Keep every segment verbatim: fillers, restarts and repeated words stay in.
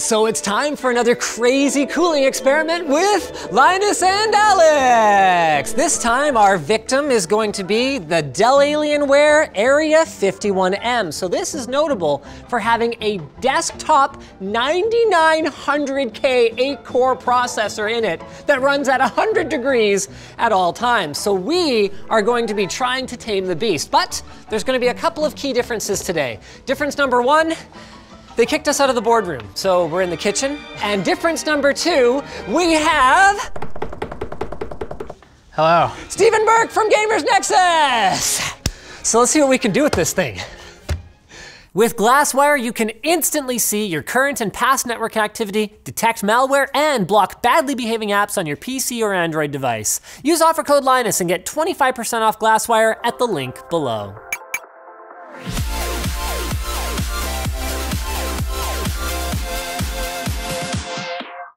So it's time for another crazy cooling experiment with Linus and Alex. This time our victim is going to be the Dell Alienware Area fifty-one M. So this is notable for having a desktop ninety-nine hundred K eight core processor in it that runs at one hundred degrees at all times. So we are going to be trying to tame the beast, but there's going to be a couple of key differences today. Difference number one, they kicked us out of the boardroom, so we're in the kitchen. And difference number two, we have... Hello. Steven Burke from Gamers Nexus! So let's see what we can do with this thing. With GlassWire, you can instantly see your current and past network activity, detect malware, and block badly behaving apps on your P C or Android device. Use offer code Linus and get twenty-five percent off GlassWire at the link below.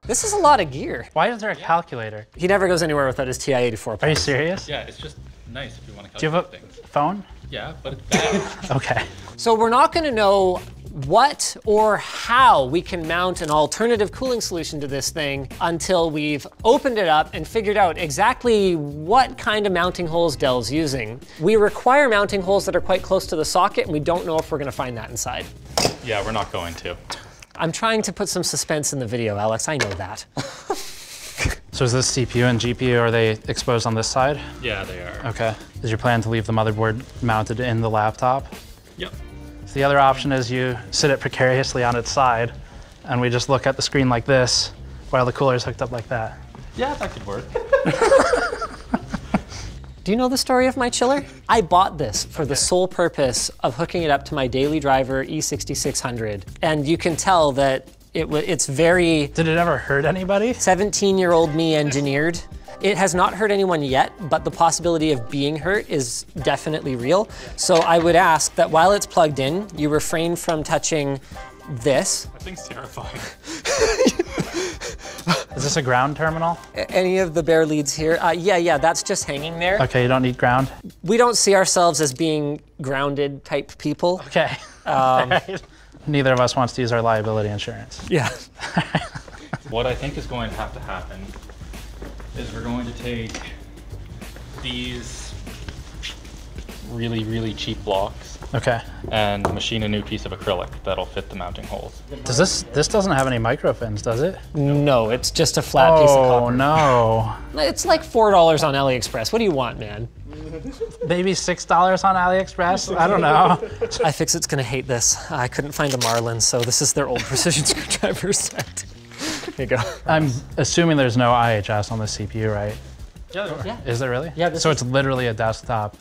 This is a lot of gear. Why is there a yeah. calculator? He never goes anywhere without his T I eighty-four. Are you serious? Yeah, it's just nice if you want to calculate things. Do you have a things. phone? Yeah, but it's bad. Okay. So we're not going to know what or how we can mount an alternative cooling solution to this thing until we've opened it up and figured out exactly what kind of mounting holes Dell's using. We require mounting holes that are quite close to the socket, and we don't know if we're going to find that inside. Yeah, we're not going to. I'm trying to put some suspense in the video, Alex. I know that. So is this C P U and G P U, are they exposed on this side? Yeah, they are. Okay. Is your plan to leave the motherboard mounted in the laptop? Yep. So the other option is you sit it precariously on its side, and we just look at the screen like this while the cooler is hooked up like that. Yeah, that could work. Do you know the story of my chiller? I bought this for okay. the sole purpose of hooking it up to my daily driver E sixty-six hundred. And you can tell that it w it's very... Did it ever hurt anybody? seventeen-year-old me engineered. It has not hurt anyone yet, but the possibility of being hurt is definitely real. So I would ask that while it's plugged in, you refrain from touching this. That thing's terrifying. Is this a ground terminal? Any of the bare leads here? Uh, yeah, yeah, that's just hanging there. Okay, you don't need ground? We don't see ourselves as being grounded type people. Okay. Um, right. Neither of us wants to use our liability insurance. Yeah. What I think is going to have to happen is we're going to take these really, really cheap blocks. Okay. And machine a new piece of acrylic that'll fit the mounting holes. Does this, this doesn't have any microfins, does it? No, it's just a flat oh, piece of copper. Oh, no. It's like four dollars on AliExpress. What do you want, man? Maybe six dollars on AliExpress? I don't know. iFixit's gonna hate this. I couldn't find a Marlin, so this is their old precision screwdriver set. Here you go. I'm assuming there's no I H S on the C P U, right? Yeah, yeah. Is there really? Yeah. So it's literally a desktop.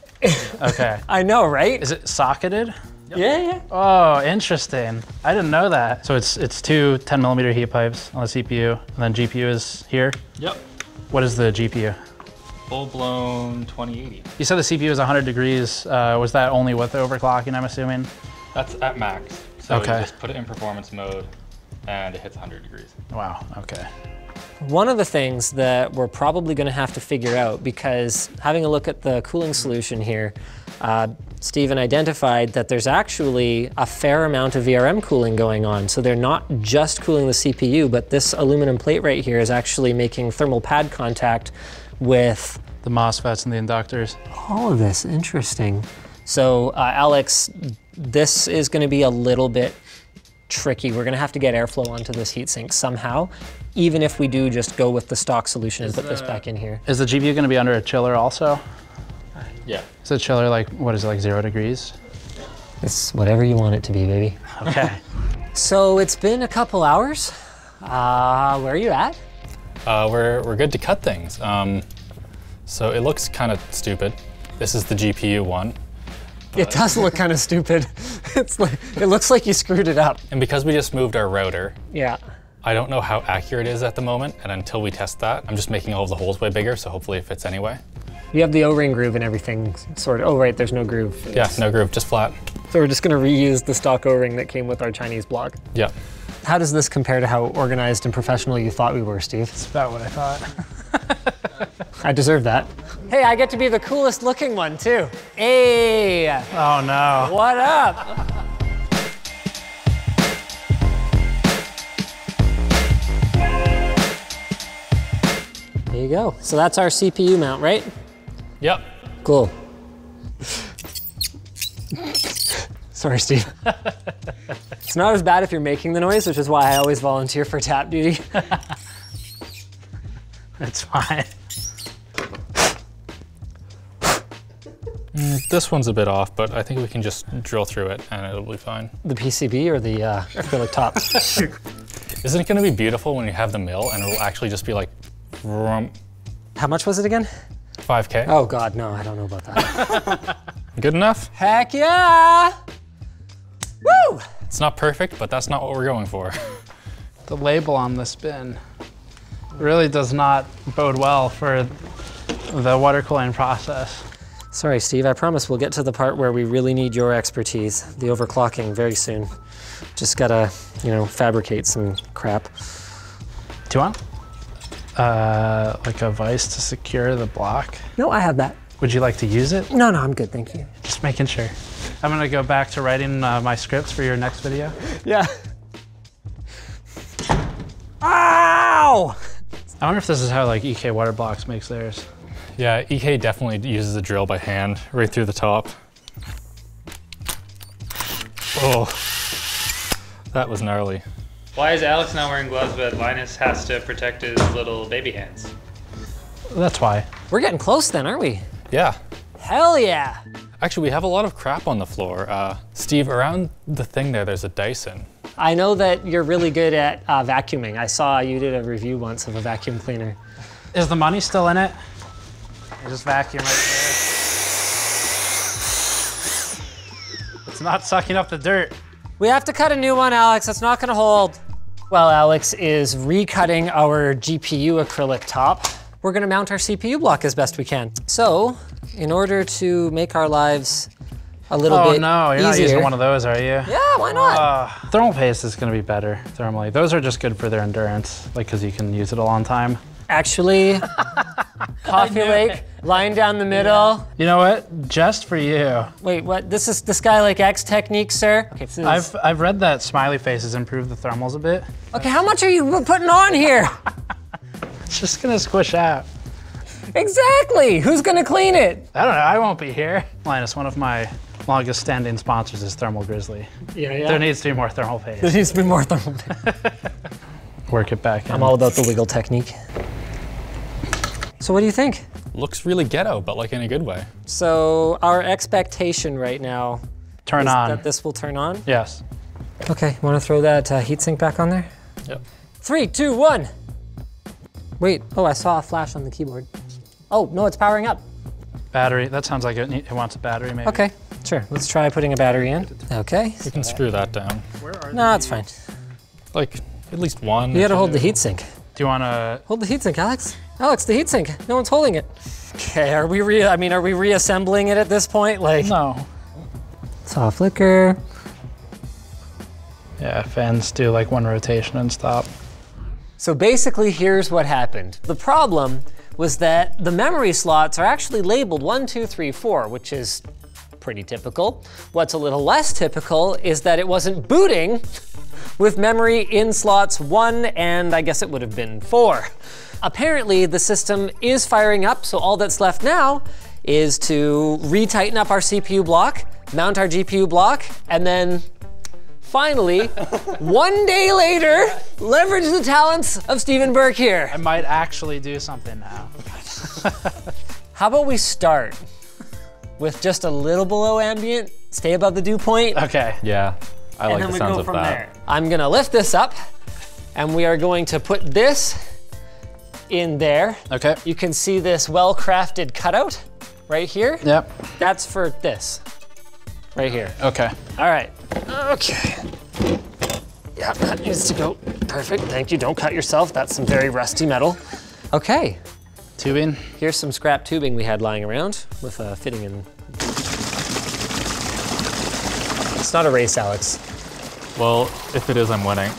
Okay. I know, right? Is it socketed? Yep. Yeah, yeah. Oh, interesting. I didn't know that. So it's it's two ten millimeter heat pipes on the C P U, and then G P U is here? Yep. What is the G P U? Full-blown twenty eighty. You said the C P U is one hundred degrees. Uh, was that only with the overclocking, I'm assuming? That's at max. So okay. you just put it in performance mode, and it hits one hundred degrees. Wow, okay. One of the things that we're probably going to have to figure out, because having a look at the cooling solution here, uh, Steven identified that there's actually a fair amount of V R M cooling going on. So they're not just cooling the C P U, but this aluminum plate right here is actually making thermal pad contact with the MOSFETs and the inductors. All of this, interesting. So uh, Alex, this is going to be a little bit tricky. We're gonna have to get airflow onto this heatsink somehow, even if we do just go with the stock solution and put this back in here. Is the G P U gonna be under a chiller also? Yeah. Is the chiller like, what is it, like zero degrees? It's whatever you want it to be, baby. Okay. So it's been a couple hours. Uh, where are you at? Uh, we're, we're good to cut things. Um, so it looks kind of stupid. This is the G P U one. It does look kind of stupid. It's like, it looks like you screwed it up. And because we just moved our router, yeah, I don't know how accurate it is at the moment, and until we test that, I'm just making all of the holes way bigger, so hopefully it fits anyway. You have the O-ring groove and everything sorted. Oh, right, there's no groove. It's... Yeah, no groove, just flat. So we're just gonna reuse the stock O-ring that came with our Chinese block. Yeah. How does this compare to how organized and professional you thought we were, Steve? That's about what I thought. I deserve that. Hey, I get to be the coolest looking one too. Hey! Oh no. What up? you go. So that's our C P U mount, right? Yep. Cool. Sorry, Steve. It's not as bad if you're making the noise, which is why I always volunteer for tap duty. That's fine. Mm, this one's a bit off, but I think we can just drill through it and it'll be fine. The P C B or the uh, acrylic top? Isn't it gonna be beautiful when you have the mill and it'll actually just be like, vroom. How much was it again? five K. Oh God, no, I don't know about that. Good enough? Heck yeah! Woo! It's not perfect, but that's not what we're going for. The label on this bin really does not bode well for the water cooling process. Sorry, Steve, I promise we'll get to the part where we really need your expertise, the overclocking, very soon. Just gotta, you know, fabricate some crap. Do you want? Uh, like a vise to secure the block? No, I have that. Would you like to use it? No, no, I'm good, thank you. Just making sure. I'm gonna go back to writing uh, my scripts for your next video. Yeah. Ow! I wonder if this is how like E K Water Blocks makes theirs. Yeah, E K definitely uses the drill by hand right through the top. Oh, that was gnarly. Why is Alex not wearing gloves, but Linus has to protect his little baby hands? That's why. We're getting close then, aren't we? Yeah. Hell yeah. Actually, we have a lot of crap on the floor. Uh, Steve, around the thing there, there's a Dyson. I know that you're really good at uh, vacuuming. I saw you did a review once of a vacuum cleaner. Is the money still in it? I just vacuum right there. It's not sucking up the dirt. We have to cut a new one, Alex. That's not gonna hold. Well, Alex is recutting our G P U acrylic top. We're gonna mount our C P U block as best we can. So, in order to make our lives a little oh, bit no, you're easier, not using one of those, are you? Yeah, why not? Uh, thermal paste is gonna be better thermally. Those are just good for their endurance, like, cause you can use it a long time. Actually, Coffee Lake, line down the middle. Yeah. You know what? Just for you. Wait, what? This is the Skylake X technique, sir? Okay, so I've, I've read that smiley faces improve the thermals a bit. Okay, how much are you putting on here? It's just gonna squish out. Exactly, who's gonna clean it? I don't know, I won't be here. Linus, one of my longest standing sponsors is Thermal Grizzly. Yeah, yeah. There needs to be more thermal paste. There needs to be more thermal paste. Work it back in. I'm all about the wiggle technique. So what do you think? Looks really ghetto, but like in a good way. So our expectation right now turn is on. That this will turn on? Yes. Okay, wanna throw that uh, heatsink back on there? Yep. Three, two, one. Wait, oh, I saw a flash on the keyboard. Oh, no, it's powering up. Battery, that sounds like it, it wants a battery maybe. Okay, sure, let's try putting a battery in. Okay. You can screw that down. Where are no, it's fine. Like at least one. You gotta hold the heatsink. Do you wanna? Hold the heatsink, Alex. Alex, the heatsink. No one's holding it. Okay, are we re I mean, are we reassembling it at this point? Like no. Soft flicker. Yeah, fans do like one rotation and stop. So basically, here's what happened. The problem was that the memory slots are actually labeled one, two, three, four, which is pretty typical. What's a little less typical is that it wasn't booting with memory in slots one, and I guess it would have been four. Apparently the system is firing up, so all that's left now is to retighten up our C P U block, mount our G P U block, and then finally, one day later, leverage the talents of Steven Burke here. I might actually do something now. How about we start with just a little below ambient, stay above the dew point? Okay. Yeah. I like the sounds of that. I'm gonna lift this up and we are going to put this in there. Okay. You can see this well-crafted cutout right here. Yep. That's for this, right here. Okay. All right. Okay. Yeah, that needs to go perfect. Thank you, don't cut yourself. That's some very rusty metal. Okay. Tubing. Here's some scrap tubing we had lying around with a fitting in. It's not a race, Alex. Well, if it is, I'm winning.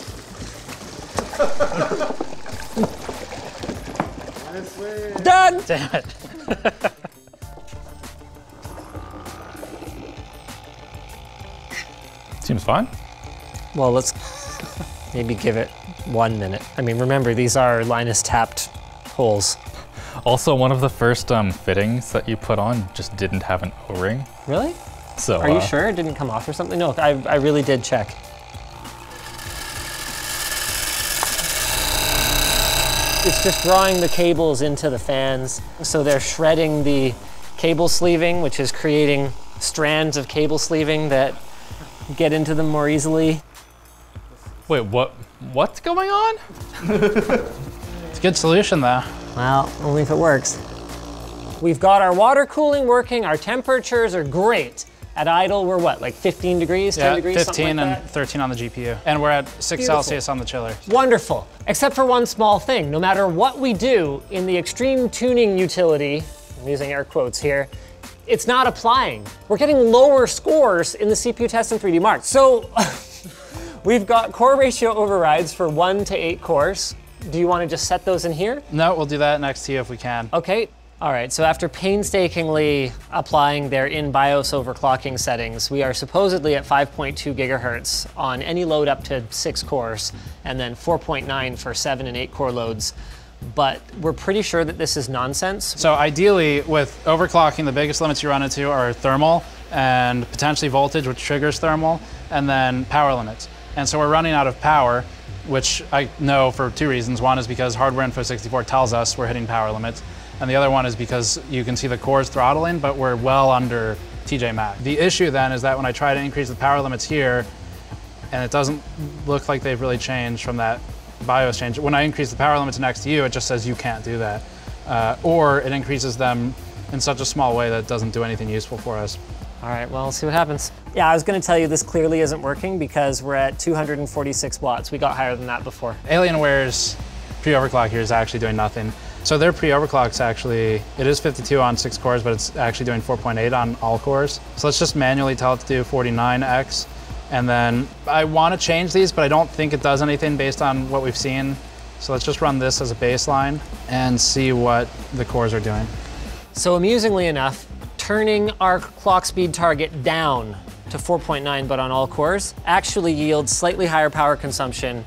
Done! Damn it. Seems fine. Well, let's maybe give it one minute. I mean, remember, these are Linus tapped holes. Also, one of the first um, fittings that you put on just didn't have an O-ring. Really? So are you uh, sure it didn't come off or something? No, I, I really did check. It's just drawing the cables into the fans. So they're shredding the cable sleeving, which is creating strands of cable sleeving that get into them more easily. Wait, what? What's going on? It's a good solution though. Well, only if it works. We've got our water cooling working. Our temperatures are great. At idle, we're what, like fifteen degrees, yeah, ten degrees, fifteen something like and that? thirteen on the G P U. And we're at six Beautiful. Celsius on the chiller. Wonderful, except for one small thing. No matter what we do in the extreme tuning utility, I'm using air quotes here, it's not applying. We're getting lower scores in the C P U test in three D Mark. So we've got core ratio overrides for one to eight cores. Do you want to just set those in here? No, we'll do that next to you if we can. Okay. All right, so after painstakingly applying their in-BIOS overclocking settings, we are supposedly at five point two gigahertz on any load up to six cores, and then four point nine for seven and eight core loads. But we're pretty sure that this is nonsense. So ideally, with overclocking, the biggest limits you run into are thermal and potentially voltage, which triggers thermal, and then power limits. And so we're running out of power, which I know for two reasons. One is because HardwareInfo sixty-four tells us we're hitting power limits. And the other one is because you can see the cores throttling, but we're well under T J max. The issue then is that when I try to increase the power limits here, and it doesn't look like they've really changed from that BIOS change. When I increase the power limits in X T U, it just says you can't do that. Uh, or it increases them in such a small way that it doesn't do anything useful for us. All right, well, let's see what happens. Yeah, I was gonna tell you this clearly isn't working because we're at two hundred forty-six watts. We got higher than that before. Alienware's pre-overclock here is actually doing nothing. So their pre-overclock's actually, it is fifty-two on six cores, but it's actually doing four point eight on all cores. So let's just manually tell it to do forty-nine X. And then I want to change these, but I don't think it does anything based on what we've seen. So let's just run this as a baseline and see what the cores are doing. So amusingly enough, turning our clock speed target down to four point nine, but on all cores, actually yields slightly higher power consumption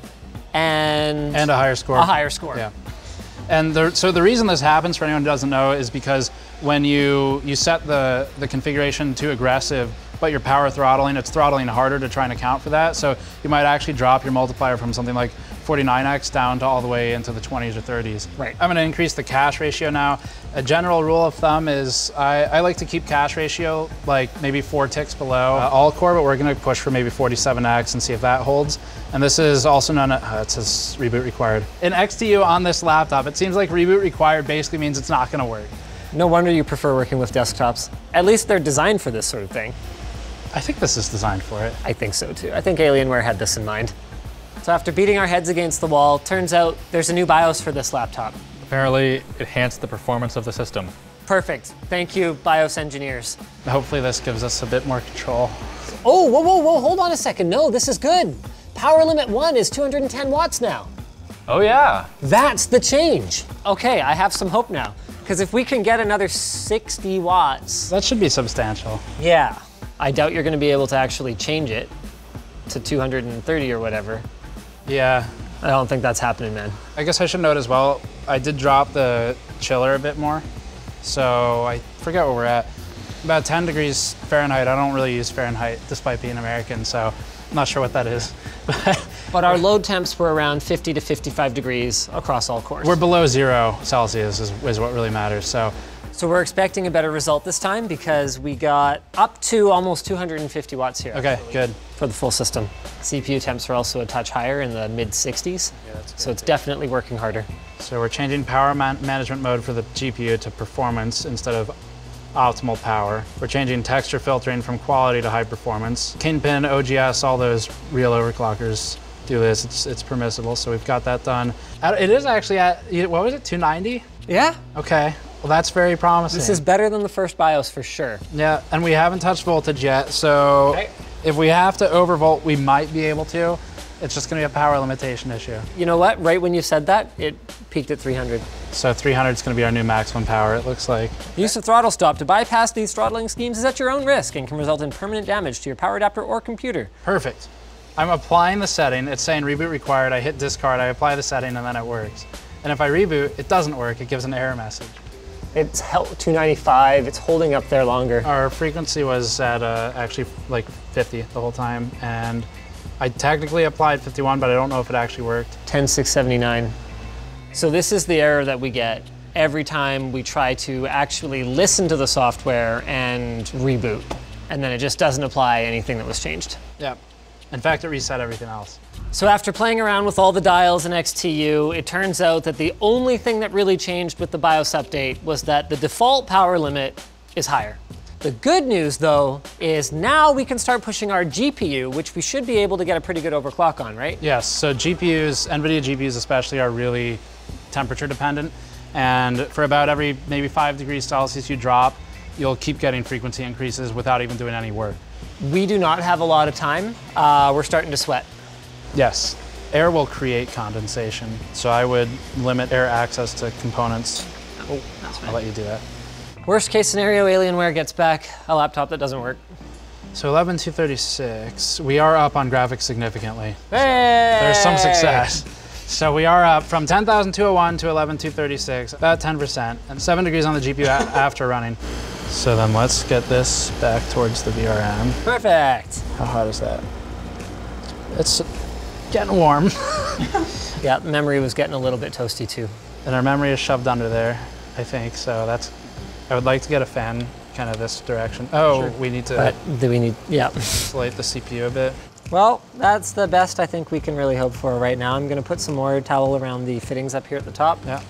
and- And a higher score. A higher score. Yeah. And the, so the reason this happens, for anyone who doesn't know, is because when you, you set the, the configuration too aggressive, but your power throttling, it's throttling harder to try and account for that. So you might actually drop your multiplier from something like forty-nine X down to all the way into the twenties or thirties. Right. I'm gonna increase the cache ratio now. A general rule of thumb is I, I like to keep cache ratio like maybe four ticks below uh, all core, but we're gonna push for maybe forty-seven X and see if that holds. And this is also known as, uh, it says reboot required. In X T U on this laptop, it seems like reboot required basically means it's not gonna work. No wonder you prefer working with desktops. At least they're designed for this sort of thing. I think this is designed for it. I think so too. I think Alienware had this in mind. So after beating our heads against the wall, turns out there's a new BIOS for this laptop. Apparently, enhanced the performance of the system. Perfect. Thank you, BIOS engineers. Hopefully this gives us a bit more control. Oh, whoa, whoa, whoa, hold on a second. No, this is good. Power limit one is two hundred ten watts now. Oh yeah. That's the change. Okay, I have some hope now. Because if we can get another sixty watts. That should be substantial. Yeah. I doubt you're gonna be able to actually change it to two hundred thirty or whatever. Yeah. I don't think that's happening, man. I guess I should note as well, I did drop the chiller a bit more. So I forget where we're at. About ten degrees Fahrenheit. I don't really use Fahrenheit despite being American, so I'm not sure what that is. But our load temps were around fifty to fifty-five degrees across all cores. We're below zero Celsius is, is what really matters, so. So we're expecting a better result this time because we got up to almost two hundred fifty watts here. Okay, good. For the full system. C P U temps are also a touch higher in the mid sixties. Yeah, that's good. So it's definitely working harder. So we're changing power man management mode for the G P U to performance instead of optimal power. We're changing texture filtering from quality to high performance. Kingpin, O G S, all those real overclockers do this. It's, it's permissible, so we've got that done. It is actually at, what was it, two ninety? Yeah. Okay. Well, that's very promising. This is better than the first BIOS for sure. Yeah, and we haven't touched voltage yet, so okay. If we have to overvolt, we might be able to. It's just gonna be a power limitation issue. You know what, right when you said that, it peaked at three hundred. So three hundred is gonna be our new maximum power, it looks like. The use of ThrottleStop to bypass these throttling schemes is at your own risk and can result in permanent damage to your power adapter or computer. Perfect. I'm applying the setting, it's saying reboot required, I hit discard, I apply the setting, and then it works. And if I reboot, it doesn't work, it gives an error message. It's held two ninety-five, it's holding up there longer. Our frequency was at uh, actually like fifty the whole time, and I technically applied fifty-one, but I don't know if it actually worked. ten six seventy-nine. So this is the error that we get every time we try to actually listen to the software and reboot, and then it just doesn't apply anything that was changed. Yeah. In fact, it reset everything else. So after playing around with all the dials in X T U, it turns out that the only thing that really changed with the BIOS update was that the default power limit is higher. The good news, though, is now we can start pushing our G P U, which we should be able to get a pretty good overclock on, right? Yes, so G P Us, NVIDIA G P Us especially, are really temperature dependent. And for about every maybe five degrees Celsius you drop, you'll keep getting frequency increases without even doing any work. We do not have a lot of time. Uh, we're starting to sweat. Yes, air will create condensation. So I would limit air access to components. Oh, that's fine. I'll let you do that. Worst case scenario, Alienware gets back a laptop that doesn't work. So eleven two thirty-six, we are up on graphics significantly. Hey! So there's some success. So we are up from ten thousand two hundred one to eleven two thirty-six, about ten percent, and seven degrees on the G P U after running. So then let's get this back towards the V R M. Perfect. How hot is that? It's getting warm. Yeah, memory was getting a little bit toasty too. And our memory is shoved under there, I think. So that's, I would like to get a fan kind of this direction. Oh, sure. We need to. But do we need, yeah. Insulate the C P U a bit. Well, that's the best I think we can really hope for right now. I'm gonna put some more towel around the fittings up here at the top. Yeah.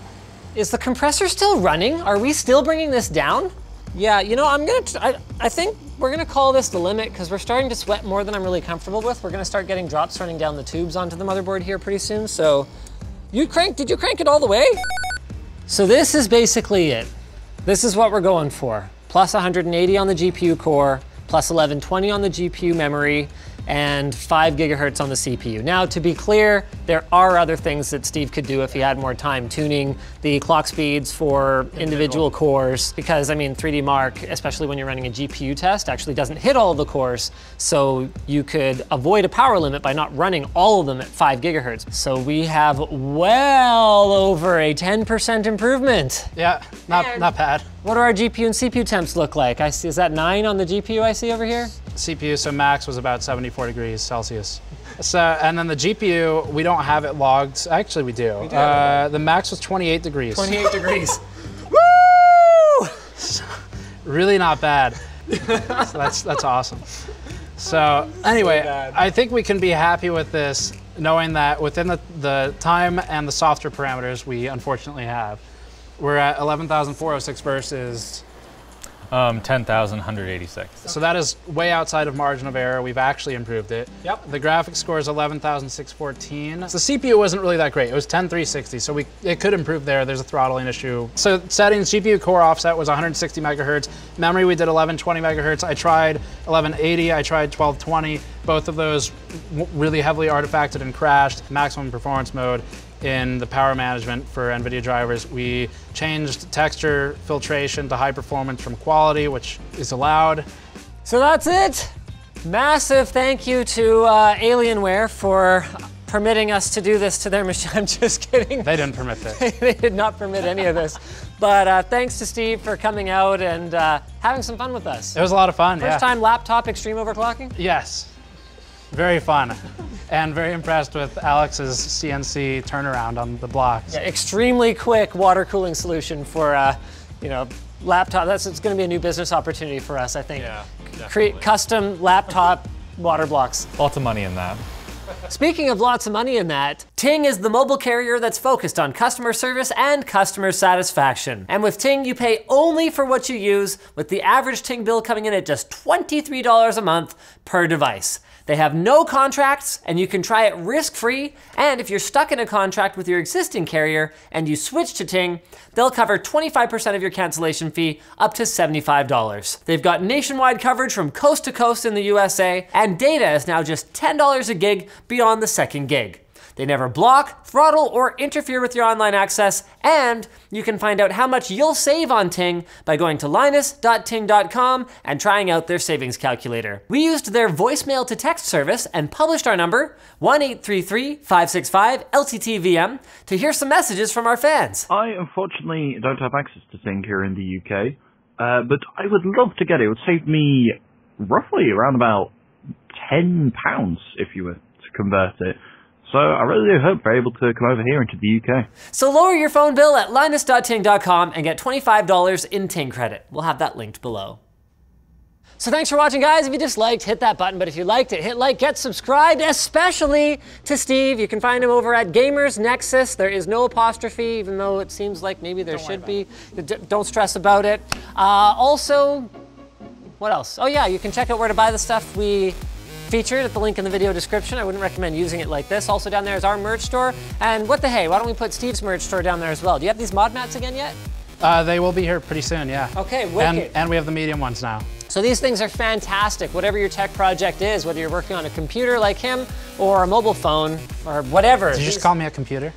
Is the compressor still running? Are we still bringing this down? Yeah, you know, I'm gonna, I, I think we're gonna call this the limit because we're starting to sweat more than I'm really comfortable with. We're gonna start getting drops running down the tubes onto the motherboard here pretty soon. So, you crank, did you crank it all the way? So this is basically it. This is what we're going for. Plus one hundred eighty on the G P U core, plus eleven twenty on the G P U memory, and five gigahertz on the C P U. Now, to be clear, there are other things that Steve could do if he had more time, tuning the clock speeds for individual, individual cores, because I mean, three D Mark, especially when you're running a G P U test, actually doesn't hit all the cores, so you could avoid a power limit by not running all of them at five gigahertz. So we have well over a ten percent improvement. Yeah, not, and not bad. What do our G P U and C P U temps look like? I see, is that nine on the G P U I see over here? C P U, so max was about seventy-four degrees Celsius. So, and then the G P U, we don't have it logged. Actually, we do. We do uh, the max was twenty-eight degrees. twenty-eight degrees. Woo! So, really not bad. So that's, that's awesome. So anyway, so I think we can be happy with this, knowing that within the, the time and the software parameters we unfortunately have, we're at eleven thousand four hundred six versus Um, ten thousand one hundred eighty-six. So that is way outside of margin of error. We've actually improved it. Yep. The graphics score is eleven thousand six hundred fourteen. The C P U wasn't really that great. It was ten three sixty, so we, it could improve there. There's a throttling issue. So settings, G P U core offset was one hundred sixty megahertz. Memory, we did eleven twenty megahertz. I tried eleven eighty, I tried twelve twenty. Both of those really heavily artifacted and crashed. Maximum performance mode. In the power management for NVIDIA drivers, we changed texture filtration to high performance from quality, which is allowed. So that's it. Massive thank you to uh, Alienware for permitting us to do this to their machine. I'm just kidding. They didn't permit this. They did not permit any of this. But uh, thanks to Steve for coming out and uh, having some fun with us. It was a lot of fun. First yeah. time laptop extreme overclocking? Yes. Very fun, and very impressed with Alex's C N C turnaround on the blocks. Yeah, extremely quick water cooling solution for, uh, you know, laptop. That's it's going to be a new business opportunity for us, I think. Yeah, create custom laptop water blocks. Lots of money in that. Speaking of lots of money in that, Ting is the mobile carrier that's focused on customer service and customer satisfaction. And with Ting, you pay only for what you use, with the average Ting bill coming in at just twenty-three dollars a month per device. They have no contracts, and you can try it risk-free, and if you're stuck in a contract with your existing carrier and you switch to Ting, they'll cover twenty-five percent of your cancellation fee, up to seventy-five dollars. They've got nationwide coverage from coast to coast in the U S A, and data is now just ten dollars a gig beyond the second gig. They never block, throttle, or interfere with your online access, and you can find out how much you'll save on Ting by going to linus dot ting dot com and trying out their savings calculator. We used their voicemail to text service and published our number, one eight three three, five six five, L T T V M, to hear some messages from our fans. I unfortunately don't have access to Ting here in the U K, uh, but I would love to get it. It would save me roughly around about ten pounds if you were to convert it. So I really do hope you're able to come over here into the U K. So lower your phone bill at linus dot ting dot com and get twenty-five dollars in Ting credit. We'll have that linked below. So thanks for watching, guys. If you disliked, hit that button. But if you liked it, hit like, get subscribed, especially to Steve. You can find him over at Gamers Nexus. There is no apostrophe, even though it seems like maybe there should be. Don't stress about it. Uh, also, what else? Oh yeah, you can check out where to buy the stuff we featured at the link in the video description. I wouldn't recommend using it like this. Also down there is our merch store. And what the hey, why don't we put Steve's merch store down there as well? Do you have these mod mats again yet? Uh, they will be here pretty soon, yeah. Okay, wicked. And, and we have the medium ones now. So these things are fantastic. Whatever your tech project is, whether you're working on a computer like him or a mobile phone or whatever. Did you just call me a computer?